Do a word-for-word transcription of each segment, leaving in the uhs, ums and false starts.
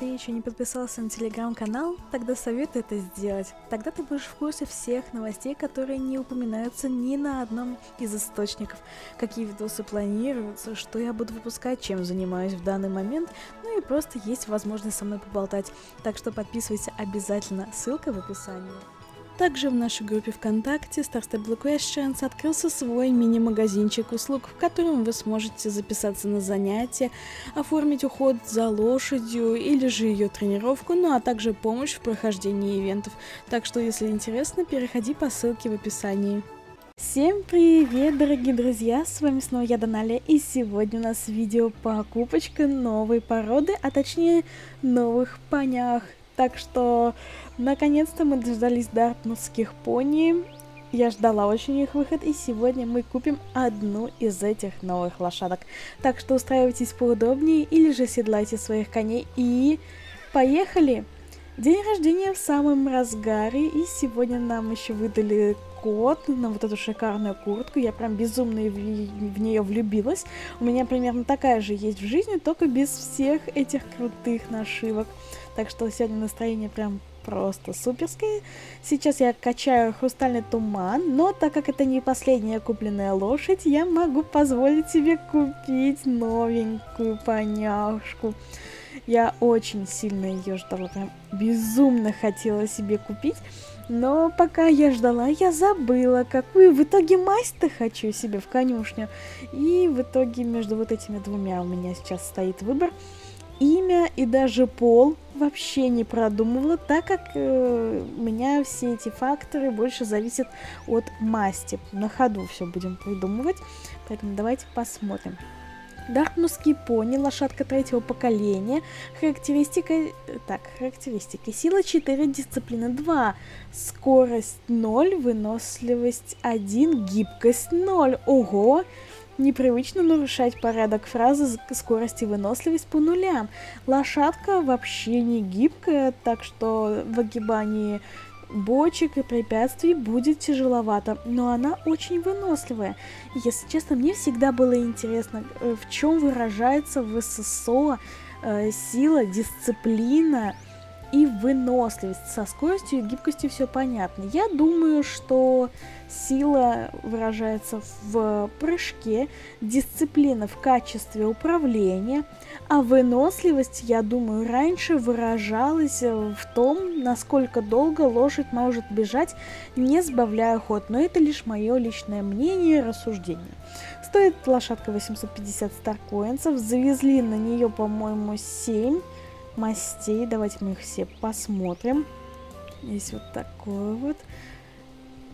ты еще не подписался на телеграм-канал, тогда советую это сделать. Тогда ты будешь в курсе всех новостей, которые не упоминаются ни на одном из источников. Какие видосы планируются, что я буду выпускать, чем занимаюсь в данный момент, ну и просто есть возможность со мной поболтать. Так что подписывайся обязательно, ссылка в описании. Также в нашей группе ВКонтакте Star Stable Quest Chance открылся свой мини-магазинчик услуг, в котором вы сможете записаться на занятия, оформить уход за лошадью или же ее тренировку, ну а также помощь в прохождении ивентов. Так что, если интересно, переходи по ссылке в описании. Всем привет, дорогие друзья, с вами снова я, Даналия, и сегодня у нас видео покупочка новой породы, а точнее новых понях. Так что, наконец-то мы дождались дартмурских пони, я ждала очень их выход, и сегодня мы купим одну из этих новых лошадок. Так что устраивайтесь поудобнее, или же седлайте своих коней, и поехали! День рождения в самом разгаре, и сегодня нам еще выдали код на вот эту шикарную куртку, я прям безумно в, в нее влюбилась. У меня примерно такая же есть в жизни, только без всех этих крутых нашивок. Так что сегодня настроение прям просто суперское. Сейчас я качаю хрустальный туман, но так как это не последняя купленная лошадь, я могу позволить себе купить новенькую поняшку. Я очень сильно ее ждала, прям безумно хотела себе купить, но пока я ждала, я забыла, какую в итоге масть-то хочу себе в конюшню. И в итоге между вот этими двумя у меня сейчас стоит выбор. Имя и даже пол вообще не продумывала, так как э, у меня все эти факторы больше зависят от масти. На ходу все будем придумывать, поэтому давайте посмотрим. Дартмурский пони, лошадка третьего поколения, характеристика, так, характеристики, сила четыре, дисциплина два, скорость ноль, выносливость один, гибкость ноль, ого! Непривычно нарушать порядок фразы «скорость и выносливость» по нулям. Лошадка вообще не гибкая, так что в огибании бочек и препятствий будет тяжеловато, но она очень выносливая. Если честно, мне всегда было интересно, в чем выражается в ССО сила, дисциплина и выносливость. Со скоростью и гибкостью все понятно. Я думаю, что сила выражается в прыжке, дисциплина в качестве управления, а выносливость, я думаю, раньше выражалась в том, насколько долго лошадь может бежать, не сбавляя ход. Но это лишь мое личное мнение и рассуждение. Стоит лошадка восемьсот пятьдесят старкоинцев, завезли на нее, по-моему, семь мастей. Давайте мы их все посмотрим. Здесь вот такой вот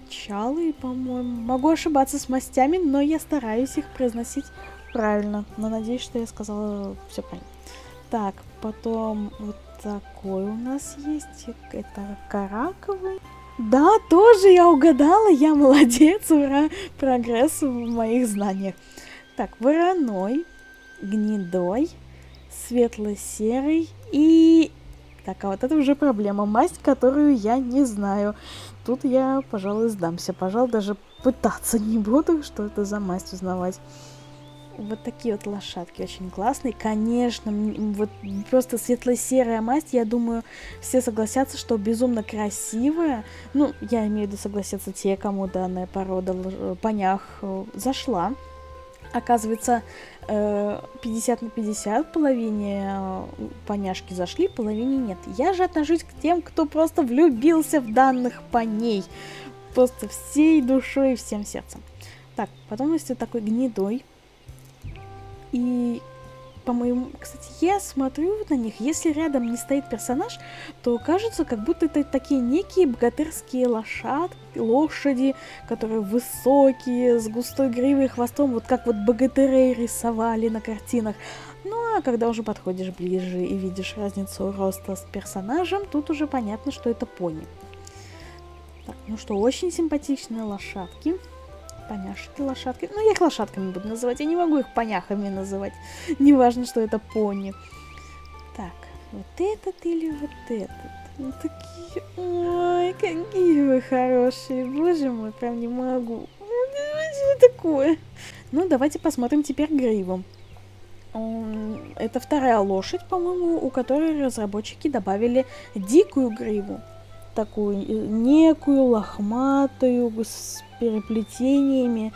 чалы, по-моему. Могу ошибаться с мастями, но я стараюсь их произносить правильно. Но надеюсь, что я сказала все правильно. Так, потом вот такой у нас есть. Это караковый. Да, тоже я угадала. Я молодец. Ура! Прогресс в моих знаниях. Так, вороной, гнедой, светло-серый и... Так, а вот это уже проблема. Масть, которую я не знаю. Тут я, пожалуй, сдамся. Пожалуй, даже пытаться не буду, что это за масть узнавать. Вот такие вот лошадки очень классные. Конечно, вот просто светло-серая масть, я думаю, все согласятся, что безумно красивая. Ну, я имею в виду согласятся те, кому данная порода понях зашла. Оказывается, пятьдесят на пятьдесят, половине поняшки зашли, половине нет. Я же отношусь к тем, кто просто влюбился в данных поней. Просто всей душой и всем сердцем. Так, потом есть вот такой гнедой. И, по-моему, кстати, я смотрю на них. Если рядом не стоит персонаж, то кажется, как будто это такие некие богатырские лошадки. Лошади, которые высокие, с густой гривой и хвостом, вот как вот богатырей рисовали на картинах. Ну а когда уже подходишь ближе и видишь разницу роста с персонажем, тут уже понятно, что это пони. Так, ну что, очень симпатичные лошадки. Поняшки, лошадки. Ну я их лошадками буду называть, я не могу их поняхами называть. Неважно, что это пони. Так, вот этот или вот этот. Ну, такие... Ой, какие вы хорошие. Боже мой, прям не могу. Что такое? Ну, давайте посмотрим теперь гриву. Это вторая лошадь, по-моему, у которой разработчики добавили дикую гриву. Такую некую лохматую с переплетениями.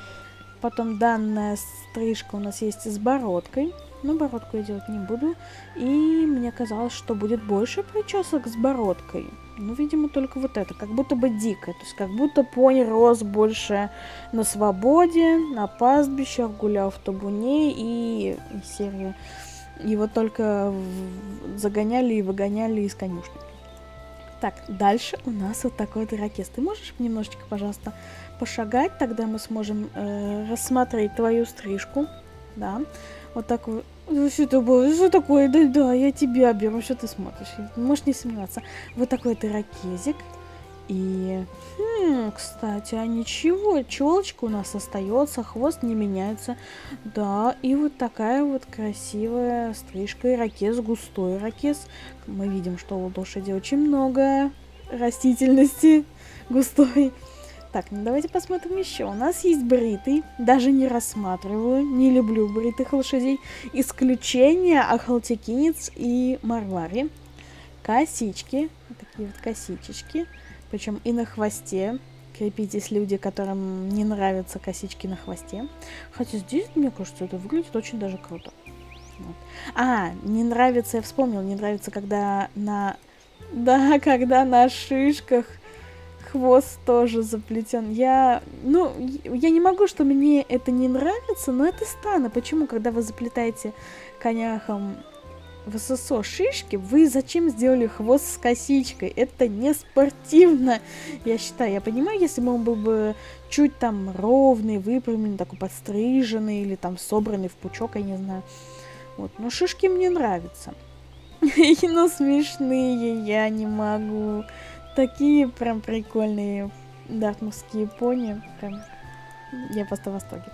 Потом данная стрижка у нас есть с бородкой. Но бородку я делать не буду. И мне казалось, что будет больше причесок с бородкой. Ну, видимо, только вот это. Как будто бы дикое. То есть, как будто пони рос больше на свободе, на пастбищах, гулял в табуне и, и серия. Его только в... загоняли и выгоняли из конюшни. Так, дальше у нас вот такой вот ирокез. Ты можешь немножечко, пожалуйста, пошагать? Тогда мы сможем э, рассмотреть твою стрижку. Да. Вот так вот. Ну, что такое? Что такое? Да, да, я тебя беру, что ты смотришь? Можешь не сомневаться. Вот такой вот ирокезик. И, хм, кстати, а ничего, челочка у нас остается, хвост не меняется. Да, и вот такая вот красивая стрижка ирокез, густой ирокез. Мы видим, что у лошади очень много растительности густой. Так, ну давайте посмотрим еще. У нас есть бритый. Даже не рассматриваю, не люблю бритых лошадей. Исключение ахалтикинец и марвари. Косички. Вот такие вот косичечки. Причем и на хвосте. Крепитесь, люди, которым не нравятся косички на хвосте. Хотя здесь, мне кажется, это выглядит очень даже круто. Вот. А, не нравится, я вспомнил, не нравится, когда на... Да, когда на шишках... Хвост тоже заплетен. Я, ну, я не могу, что мне это не нравится, но это странно. Почему, когда вы заплетаете коняхам в ССО шишки, вы зачем сделали хвост с косичкой? Это не спортивно, я считаю. Я понимаю, если бы он был бы чуть там ровный, выпрямленный, такой подстриженный или там собранный в пучок, я не знаю. Вот, но шишки мне нравятся. Но смешные я не могу. Такие прям прикольные дартмурские пони. Прям я просто в восторге.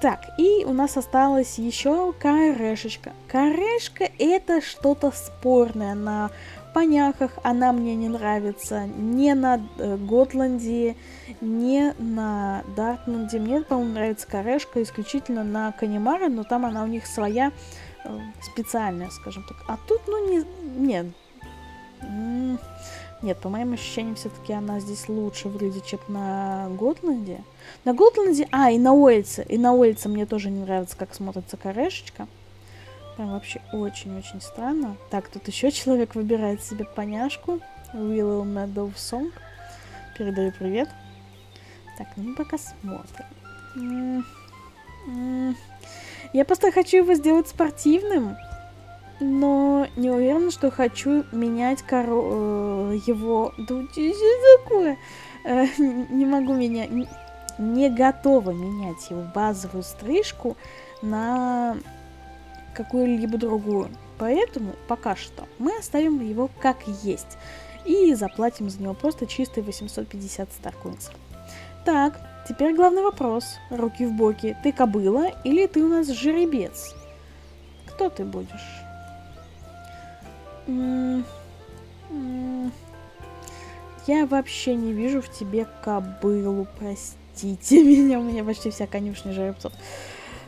Так, и у нас осталась еще корешечка. Корешка — это что-то спорное. На поняхах она мне не нравится. Не на Готланде, не на Дартмунде. Мне, по-моему, нравится корешка исключительно на Канемаре, но там она у них своя, специальная, скажем так. А тут, ну, не... Нет. Нет, по моим ощущениям, все-таки она здесь лучше выглядит, чем на Готланде. На Готланде... А, и на Уэльце. И на Уэльце мне тоже не нравится, как смотрится корешечка. Прям вообще очень-очень странно. Так, тут еще человек выбирает себе поняшку. Willow Meadow Song. Передаю привет. Так, ну пока смотрим. Я просто хочу его сделать спортивным. Но не уверена, что хочу менять коро... его... Да что такое? Не могу менять... Не готова менять его базовую стрижку на какую-либо другую. Поэтому пока что мы оставим его как есть. И заплатим за него просто чистые восемьсот пятьдесят старкоинсов. Так, теперь главный вопрос. Руки в боки. Ты кобыла или ты у нас жеребец? Кто ты будешь? Я вообще не вижу в тебе кобылу, простите меня, у меня почти вся конюшня жеребцов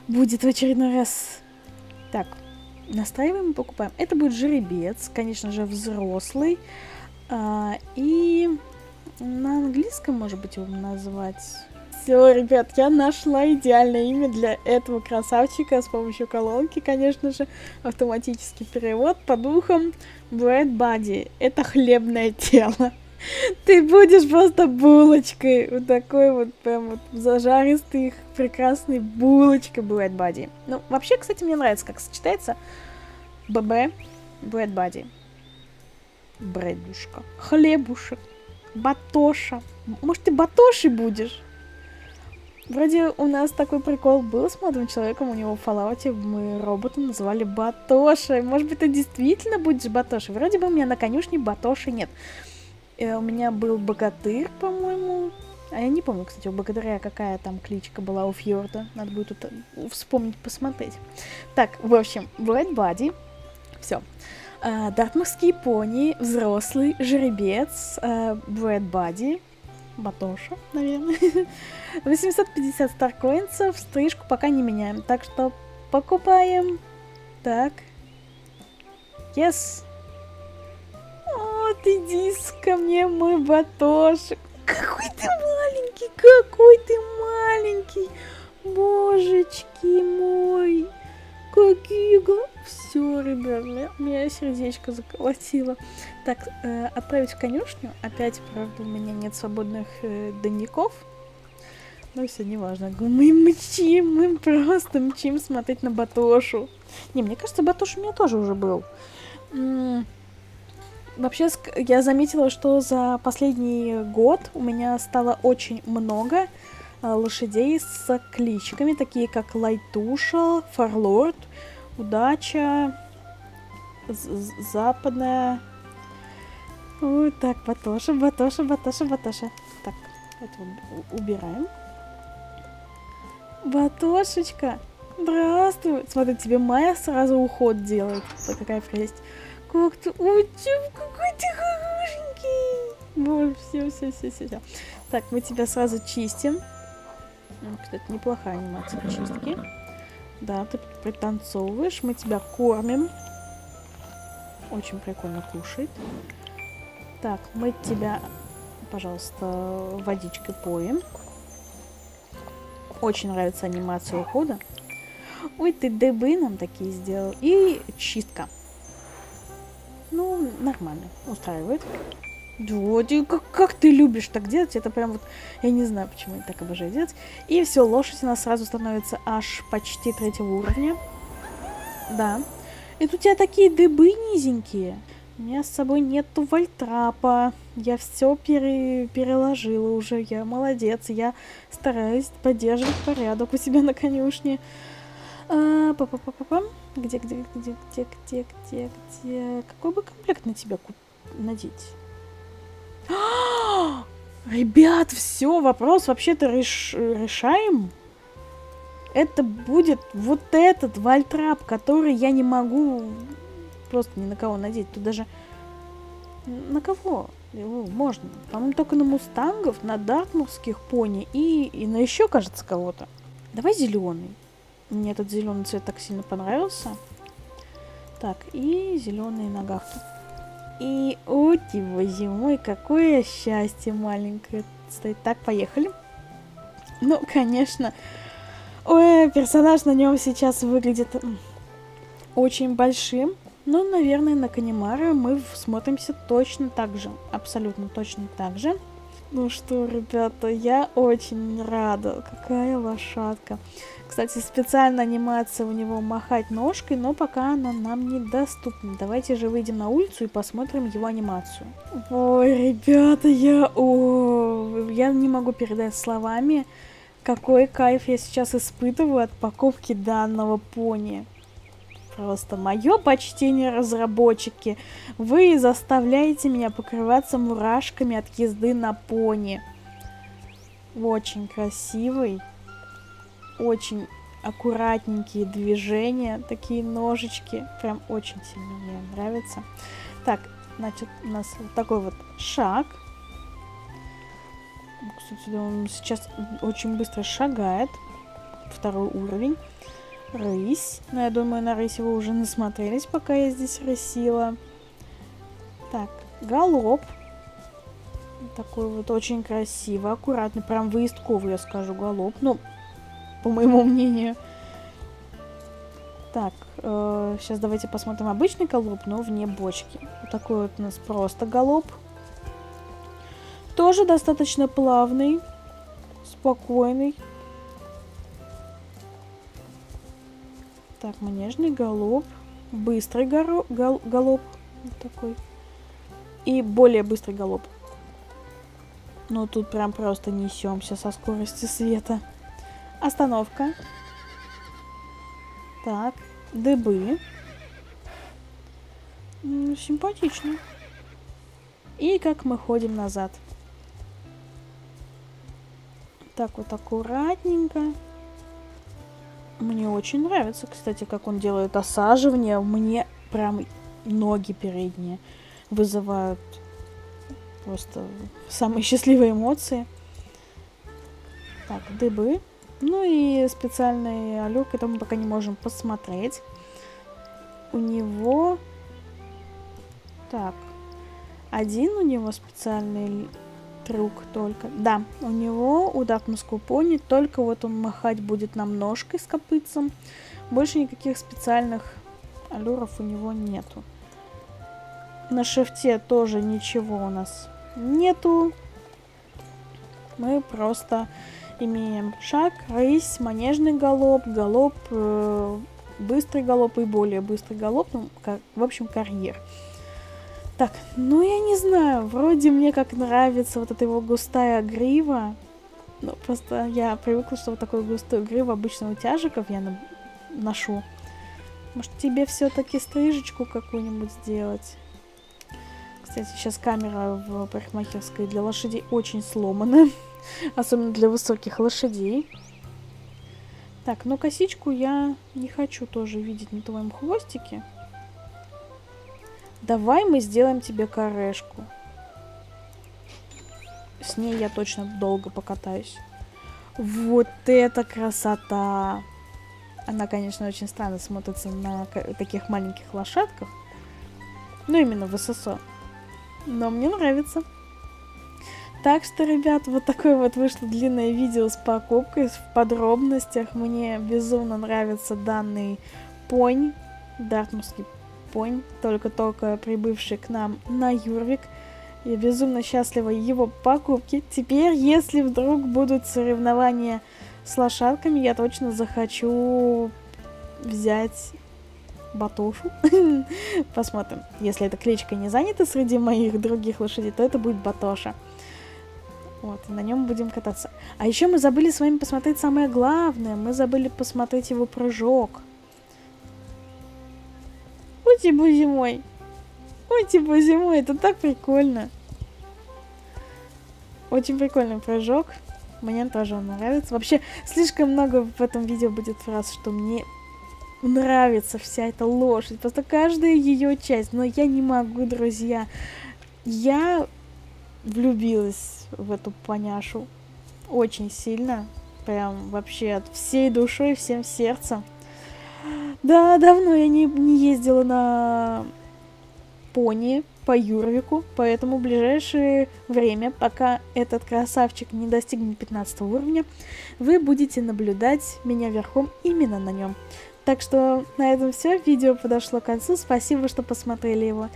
будет в очередной раз. Так, настраиваем и покупаем. Это будет жеребец, конечно же, взрослый. А, и на английском, может быть, его назвать... Все, ребят, я нашла идеальное имя для этого красавчика с помощью колонки, конечно же. Автоматический перевод по духам. Bread Buddy. Это хлебное тело. Ты будешь просто булочкой. Вот такой вот прям вот зажаристый, прекрасный булочка Bread Buddy. Ну, вообще, кстати, мне нравится, как сочетается ББ, Bread Buddy. Бредушка. Хлебушек. Батоша. Может, ты батошей будешь? Вроде у нас такой прикол был с молодым человеком, у него в Fallout мы робота называли Батошей. Может быть, ты действительно будешь Батошей? Вроде бы у меня на конюшне Батоши нет. И у меня был Богатырь, по-моему. А я не помню, кстати, у Богатыря какая там кличка была у Фьорда. Надо будет тут вспомнить, посмотреть. Так, в общем, Bread Buddy. Все. Дартмурские пони, взрослый, жеребец, Bread Buddy. Батоша, наверное. восемьсот пятьдесят старкоинцев, стрижку пока не меняем. Так что покупаем. Так. Yes. Вот, иди ко мне, мой батошек. Какой ты маленький, какой ты маленький. Божечки мой. Какие глаза. Все, ребят, меня, меня сердечко заколотило. Так, э, отправить в конюшню. Опять, правда, у меня нет свободных э, дневников. Но все не важно. Мы мчим, мы просто мчим смотреть на Батошу. Не, мне кажется, Батош у меня тоже уже был. М-м- Вообще, я заметила, что за последний год у меня стало очень много э, лошадей с кличками, такие как Лайтуша, Фарлорд, Удача, Западная. Ой, так, Батоша, Батоша, Батоша, Батоша. Так, это убираем. Батошечка, здравствуй. Смотри, тебе Майя сразу уход делает. Это какая прелесть. Как ты... Ой, какой ты хорошенький. Боже, все, все, все, все, все. Так, мы тебя сразу чистим. Кстати, неплохая анимация чистки. Да, ты пританцовываешь, мы тебя кормим. Очень прикольно кушает. Так, мы тебя, пожалуйста, водичкой поем. Очень нравится анимация ухода. Ой, ты дыбы нам такие сделал. И чистка. Ну, нормально, устраивает. Вот, и как, как ты любишь так делать, это прям вот, я не знаю, почему я так обожаю делать. И все, лошадь у нас сразу становится аж почти третьего уровня. Да. И тут у тебя такие дыбы низенькие. У меня с собой нету вальтрапа. Я все пере, переложила уже, я молодец. Я стараюсь поддерживать порядок у себя на конюшне. А, па па па па па Где, где, где, где, где, где, где? Какой бы комплект на тебя надеть? Ребят, все, вопрос вообще-то реш... решаем. Это будет вот этот вальтрап, который я не могу просто ни на кого надеть. Тут даже... На кого? Его можно. По-моему, только на мустангов, на дартмурских пони и, и на еще, кажется, кого-то. Давай зеленый. Мне этот зеленый цвет так сильно понравился. Так, и зеленые нагавки. И у тебя зимой какое счастье маленькое стоит. Так, поехали. Ну, конечно. Ой, персонаж на нем сейчас выглядит очень большим. Но, наверное, на Канемара мы смотримся точно так же. Абсолютно точно так же. Ну что, ребята, я очень рада. Какая лошадка. Кстати, специально анимация у него махать ножкой, но пока она нам недоступна. Давайте же выйдем на улицу и посмотрим его анимацию. Ой, ребята, я... О, я не могу передать словами, какой кайф я сейчас испытываю от упаковки данного пони. Просто мое почтение, разработчики. Вы заставляете меня покрываться мурашками от езды на пони. Очень красивый. Очень аккуратненькие движения. Такие ножички. Прям очень сильно мне нравится. Так, значит, у нас вот такой вот шаг. Кстати, он сейчас очень быстро шагает. Второй уровень. Рысь. Но я думаю, на рысь вы уже насмотрелись, пока я здесь рысила. Так, галоп. Такой вот очень красивый, аккуратный. Прям выездковый, я скажу, галоп. Ну, по моему мнению. Так, э, сейчас давайте посмотрим обычный галоп, но вне бочки. Вот такой вот у нас просто галоп. Тоже достаточно плавный, спокойный. Так, манежный галоп, быстрый гал галоп, вот такой, и более быстрый галоп. Ну, тут прям просто несемся со скоростью света. Остановка. Так, дыбы. Симпатично. И как мы ходим назад. Так вот аккуратненько. Мне очень нравится, кстати, как он делает осаживание. Мне прям ноги передние вызывают просто самые счастливые эмоции. Так, дыбы. Ну и специальный аллюр, который мы пока не можем посмотреть. у него... Так, один у него специальный трюк только. Да, у него, у дартмурского пони, только вот он махать будет нам ножкой с копытцем. Больше никаких специальных аллюров у него нету. На шифте тоже ничего у нас нету. Мы просто имеем шаг, рысь, манежный галоп, галоп, э, быстрый галоп и более быстрый галоп. Ну, как, в общем, карьер. Так, ну я не знаю, вроде мне как нравится вот эта его густая грива. Ну, просто я привыкла, что вот такую густую гриву обычно у тяжиков я на ношу. Может, тебе все-таки стрижечку какую-нибудь сделать? Кстати, сейчас камера в парикмахерской для лошадей очень сломана. Особенно для высоких лошадей. Так, но косичку я не хочу тоже видеть на твоем хвостике. Давай мы сделаем тебе корешку. С ней я точно долго покатаюсь. Вот это красота! Она, конечно, очень странно смотрится на таких маленьких лошадках. Ну, именно в ССО. Но мне нравится. Так что, ребят, вот такое вот вышло длинное видео с покупкой, в подробностях. Мне безумно нравится данный понь, дартмурский понь, только-только прибывший к нам на Юрвик. Я безумно счастлива его покупке. Теперь, если вдруг будут соревнования с лошадками, я точно захочу взять Батошу. Посмотрим. Если эта кличка не занята среди моих других лошадей, то это будет Батоша. Вот, на нем будем кататься. А еще мы забыли с вами посмотреть самое главное. Мы забыли посмотреть его прыжок. Ути-бузи мой. Ути-бузи мой. Это так прикольно. Очень прикольный прыжок. Мне тоже он нравится. Вообще, слишком много в этом видео будет фраз, что мне нравится вся эта лошадь. Просто каждая ее часть. Но я не могу, друзья. Я... влюбилась в эту поняшу очень сильно, прям вообще от всей душой, всем сердцем. Да, давно я не, не ездила на пони по Юрвику, поэтому в ближайшее время, пока этот красавчик не достигнет пятнадцатого уровня, вы будете наблюдать меня верхом именно на нем. Так что на этом все, видео подошло к концу, спасибо, что посмотрели его.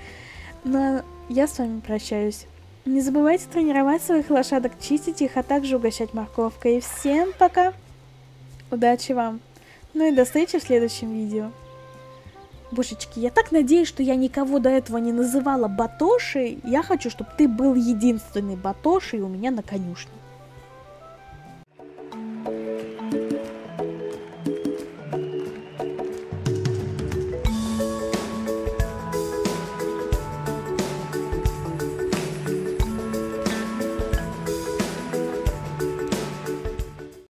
Но я с вами прощаюсь. Не забывайте тренировать своих лошадок, чистить их, а также угощать морковкой. И всем пока! Удачи вам! Ну и до встречи в следующем видео. Божечки, я так надеюсь, что я никого до этого не называла Батошей. Я хочу, чтобы ты был единственный Батошей у меня на конюшне.